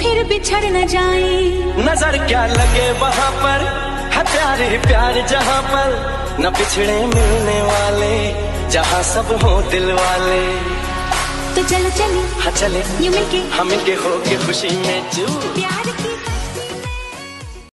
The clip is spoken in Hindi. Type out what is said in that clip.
फिर बिछड़ न जाए। नजर क्या लगे वहाँ पर है प्यार ही प्यार जहाँ पर, न पिछड़े मिलने वाले जहाँ सब हो दिल वाले। तो चलो चले हाँ चले, यू मिलके हम मिलके हो के खुशी में जू।